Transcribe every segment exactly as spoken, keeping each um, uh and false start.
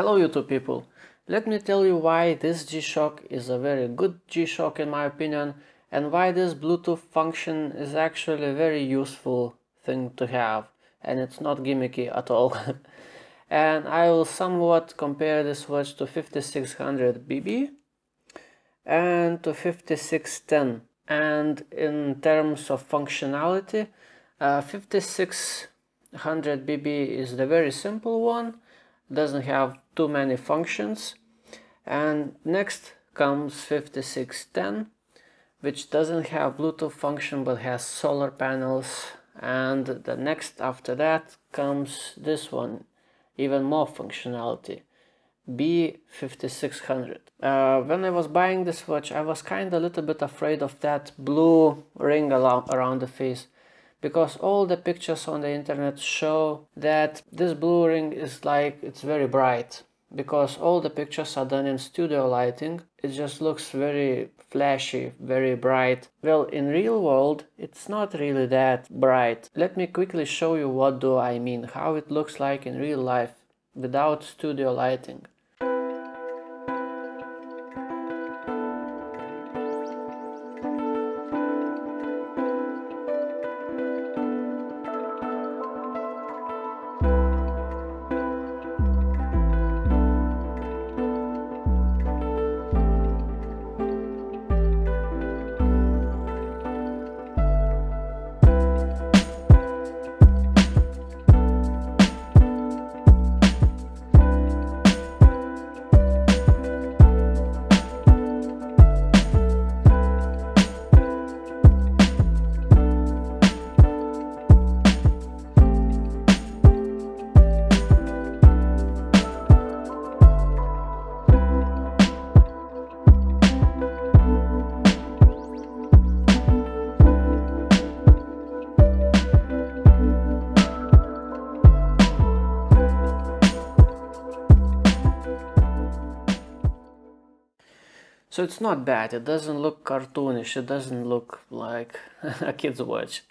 Hello YouTube people, let me tell you why this G-Shock is a very good G-Shock in my opinion, and why this Bluetooth function is actually a very useful thing to have and it's not gimmicky at all. And I will somewhat compare this watch to fifty-six hundred B B and to fifty-six ten, and in terms of functionality uh, fifty-six hundred B B is the very simple one, doesn't have too many functions, and next comes fifty-six ten, which doesn't have Bluetooth function but has solar panels, and the next after that comes this one, even more functionality, B fifty-six hundred. Uh, when I was buying this watch, I was kind of a little bit afraid of that blue ring around the face, because all the pictures on the internet show that this blue ring is like, it's very bright, because all the pictures are done in studio lighting. It just looks very flashy, very bright. Well, in real world, it's not really that bright. Let me quickly show you what do I mean, how it looks like in real life without studio lighting. So it's not bad, it doesn't look cartoonish, it doesn't look like a kid's watch.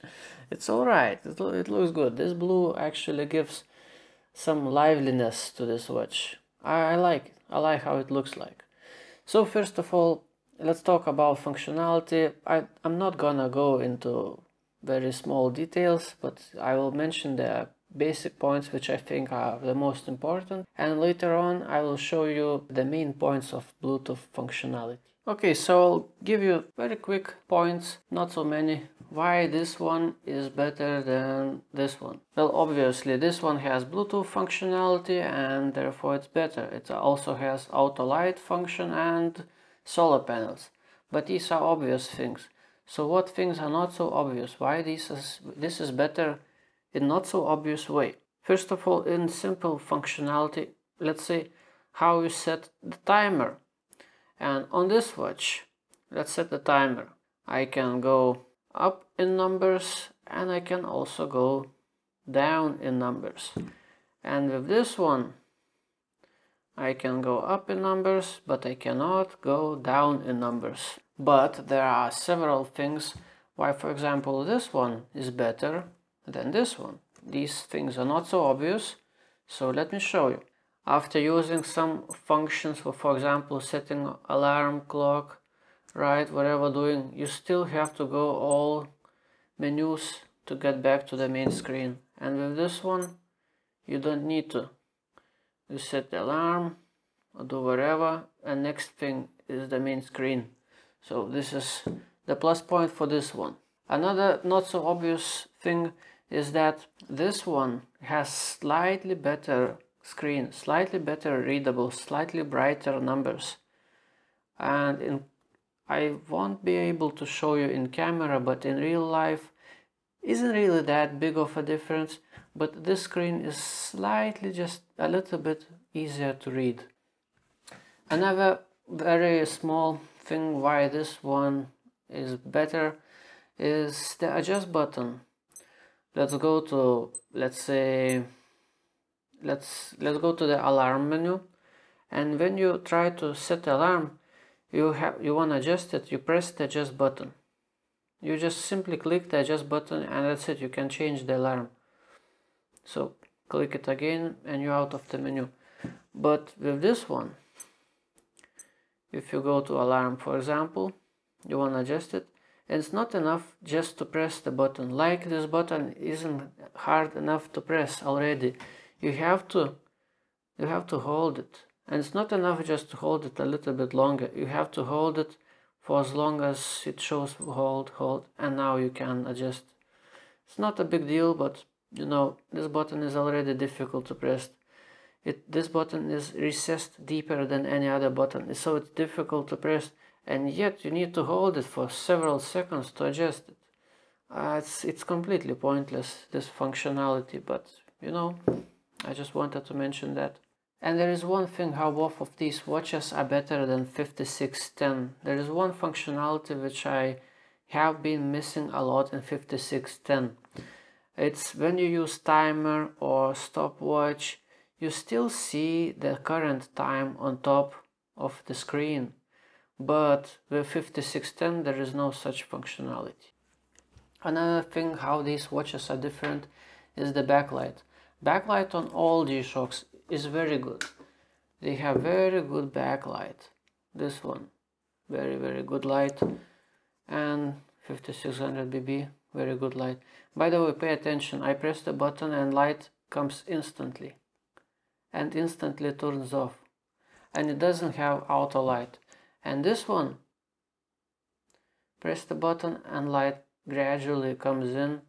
It's alright, it, lo it looks good. This blue actually gives some liveliness to this watch. I, I like it, I like how it looks like. So first of all, let's talk about functionality. I, I'm not gonna go into very small details, but I will mention the basic points which I think are the most important, and later on I will show you the main points of Bluetooth functionality. Okay, so I'll give you very quick points, not so many, why this one is better than this one. Well, obviously this one has Bluetooth functionality and therefore it's better. It also has auto light function and solar panels, but these are obvious things. So what things are not so obvious? Why this is, this is better in not so obvious way? First of all, in simple functionality, let's say how you set the timer. And on this watch, let's set the timer. I can go up in numbers and I can also go down in numbers. And with this one, I can go up in numbers, but I cannot go down in numbers. But there are several things why, for example, this one is better than this one. These things are not so obvious, so let me show you. After using some functions for for example setting alarm clock, right, whatever doing, you still have to go all menus to get back to the main screen, and with this one you don't need to. You set the alarm or do whatever, and next thing is the main screen. So this is the plus point for this one. Another not so obvious thing is that this one has slightly better screen, slightly better readable, slightly brighter numbers, and in, I won't be able to show you in camera, but in real life isn't really that big of a difference, but this screen is slightly, just a little bit easier to read. Another very small thing why this one is better is the adjust button. Let's go to, let's say, let's let's go to the alarm menu, and when you try to set alarm, you have you want to adjust it, you press the adjust button. You just simply click the adjust button and that's it, you can change the alarm. So click it again and you're out of the menu. But with this one, if you go to alarm, for example, you want to adjust it, and it's not enough just to press the button. Like this button isn't hard enough to press already. You have to you have to hold it, and it's not enough just to hold it a little bit longer. You have to hold it for as long as it shows hold, hold, and now you can adjust. It's not a big deal, but you know, this button is already difficult to press. It, this button is recessed deeper than any other button, so it's difficult to press, and yet you need to hold it for several seconds to adjust it. Uh, it's, it's completely pointless, this functionality, but you know, I just wanted to mention that. And there is one thing how both of these watches are better than fifty-six ten. There is one functionality which I have been missing a lot in fifty-six ten. It's when you use timer or stopwatch, you still see the current time on top of the screen. But with fifty-six ten there is no such functionality. Another thing how these watches are different is the backlight. Backlight on all G-Shocks is very good. They have very good backlight. This one, very very good light, and fifty-six hundred B B, very good light. By the way, pay attention, I press the button and light comes instantly and instantly turns off, and it doesn't have auto light. And this one, press the button and light gradually comes in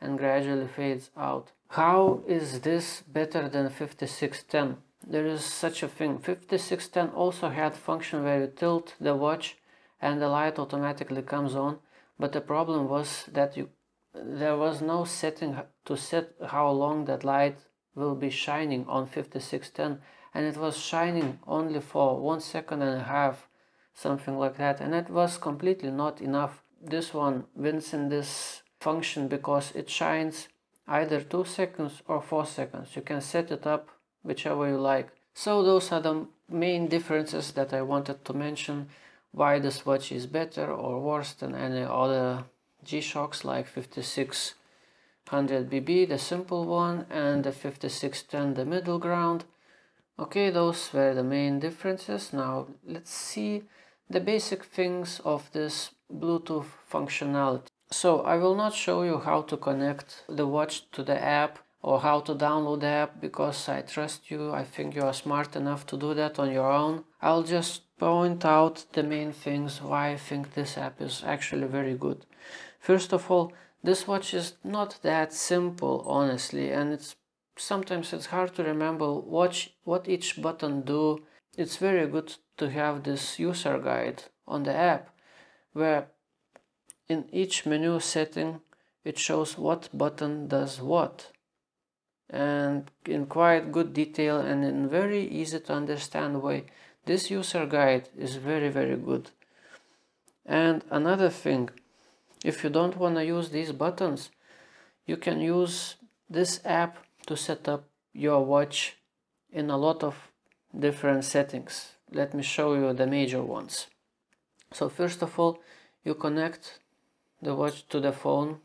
and gradually fades out. How is this better than fifty-six ten? There is such a thing. fifty-six ten also had function where you tilt the watch and the light automatically comes on, but the problem was that you there was no setting to set how long that light will be shining on fifty-six ten, and it was shining only for one second and a half, something like that, and it was completely not enough. This one wins in this function because it shines either two seconds or four seconds. You can set it up whichever you like. So those are the main differences that I wanted to mention, why this watch is better or worse than any other G-Shocks like fifty-six hundred B B, the simple one, and the fifty-six ten, the middle ground. Okay, those were the main differences. Now let's see the basic things of this Bluetooth functionality. So I will not show you how to connect the watch to the app or how to download the app, because I trust you. I think you are smart enough to do that on your own. I'll just point out the main things why I think this app is actually very good. First of all, this watch is not that simple, honestly, and it's sometimes it's hard to remember what, what each button do. It's very good to have this user guide on the app, where in each menu setting it shows what button does what, and in quite good detail and in very easy to understand way. This user guide is very very good. And another thing, if you don't want to use these buttons, you can use this app to set up your watch in a lot of different settings. Let me show you the major ones. So first of all, you connect the watch to the phone,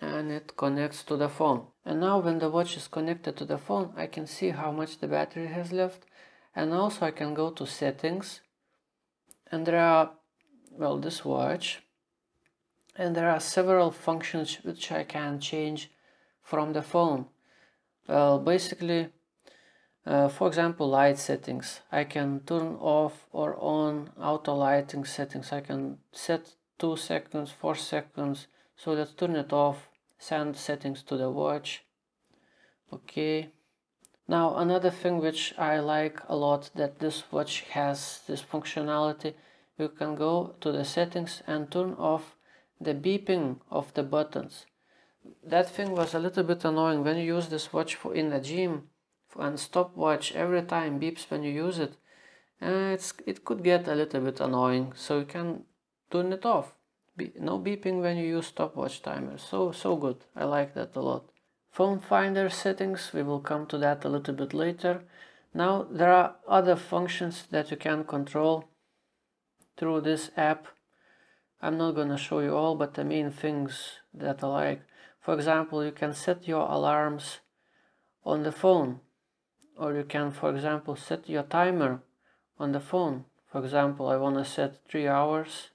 and it connects to the phone. And now when the watch is connected to the phone, I can see how much the battery has left, and also I can go to settings, and there are, well, this watch, and there are several functions which I can change from the phone. Well, basically, uh, for example, light settings. I can turn off or on auto lighting settings. I can set two seconds, four seconds. So let's turn it off. Send settings to the watch. Okay. Now another thing which I like a lot, that this watch has this functionality. You can go to the settings and turn off the beeping of the buttons. That thing was a little bit annoying when you use this watch for in the gym, and stopwatch every time beeps when you use it. Uh, it's it could get a little bit annoying, so you can turn it off. Be, no beeping when you use stopwatch timer. So so good. I like that a lot. Phone finder settings. We will come to that a little bit later. Now there are other functions that you can control through this app. I'm not going to show you all, but the main things that I like. For example, you can set your alarms on the phone, or you can, for example, set your timer on the phone. For example, I want to set three hours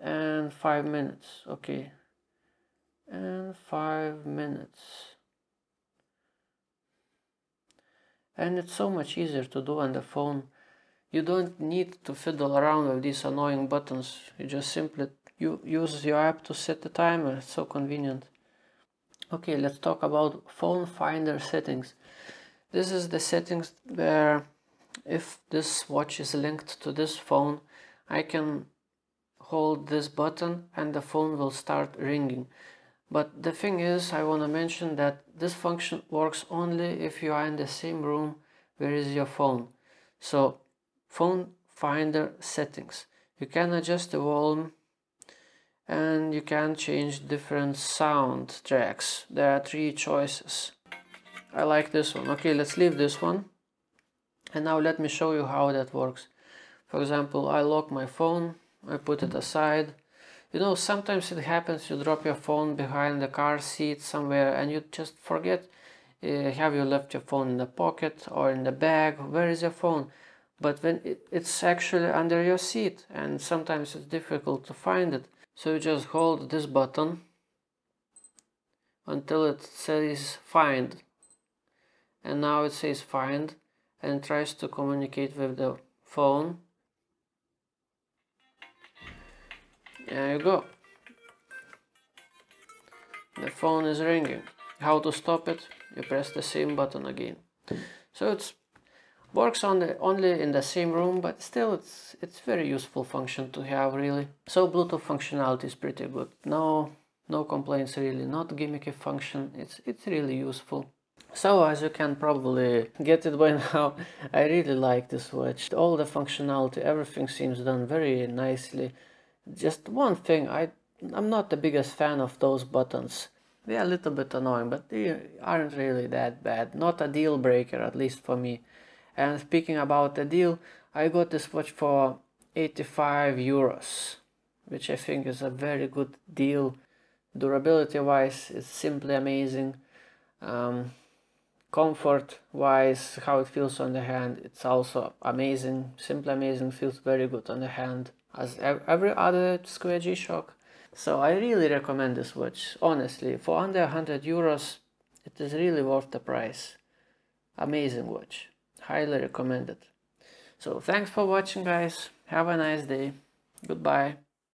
and five minutes, okay, and five minutes. And it's so much easier to do on the phone. You don't need to fiddle around with these annoying buttons. You just simply you use your app to set the timer. It's so convenient. Okay, let's talk about phone finder settings. This is the settings where if this watch is linked to this phone, I can hold this button and the phone will start ringing. But the thing is, I want to mention that this function works only if you are in the same room where is your phone. So, phone finder settings. You can adjust the volume and you can change different sound tracks. There are three choices. I like this one. Okay, let's leave this one. And now let me show you how that works. For example, I lock my phone, I put it aside. You know, sometimes it happens, you drop your phone behind the car seat somewhere and you just forget. Uh, have you left your phone in the pocket or in the bag? Where is your phone? But when it, it's actually under your seat, and sometimes it's difficult to find it. So you just hold this button until it says find. And now it says find and tries to communicate with the phone. There you go. The phone is ringing. How to stop it? You press the same button again. So it works on the, only in the same room, but still it's it's very useful function to have, really. So Bluetooth functionality is pretty good. No, no complaints really. Not gimmicky function. It's it's really useful. So as you can probably get it by now, I really like this watch. All the functionality, everything seems done very nicely. Just one thing, I, I'm not the biggest fan of those buttons. They are a little bit annoying, but they aren't really that bad. Not a deal breaker, at least for me. And speaking about the deal, I got this watch for eighty-five euros, which I think is a very good deal. Durability-wise, it's simply amazing. Um, Comfort-wise, how it feels on the hand, it's also amazing. Simply amazing, feels very good on the hand, as every other square G-Shock. So I really recommend this watch, honestly. For under one hundred euros, it is really worth the price. Amazing watch, highly recommended. So thanks for watching, guys, have a nice day, goodbye.